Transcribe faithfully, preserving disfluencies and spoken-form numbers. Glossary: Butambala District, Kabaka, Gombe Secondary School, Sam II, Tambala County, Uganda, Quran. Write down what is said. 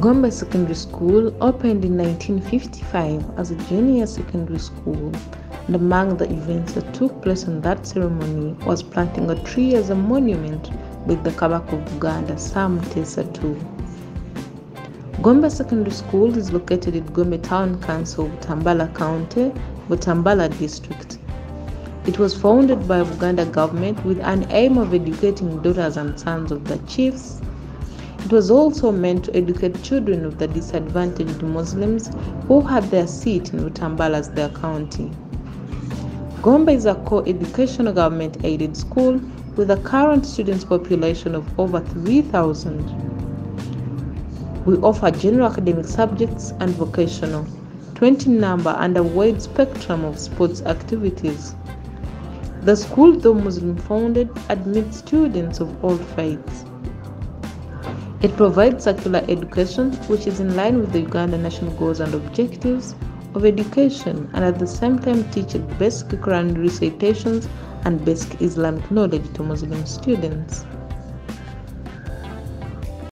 Gombe Secondary School opened in nineteen fifty-five as a junior secondary school, and among the events that took place in that ceremony was planting a tree as a monument with the Kabaka of Uganda, Sam the second. Gombe Secondary School is located in Gombe Town Council, Tambala County, Butambala District. It was founded by the Uganda government with an aim of educating daughters and sons of the chiefs. It was also meant to educate children of the disadvantaged Muslims who had their seat in Butambala as their county. Gombe is a co-educational government-aided school with a current student population of over three thousand. We offer general academic subjects and vocational, twenty number, and a wide spectrum of sports activities. The school, though Muslim-founded, admits students of all faiths. It provides secular education, which is in line with the Uganda national goals and objectives of education, and at the same time teaches basic Quran recitations and basic Islamic knowledge to Muslim students.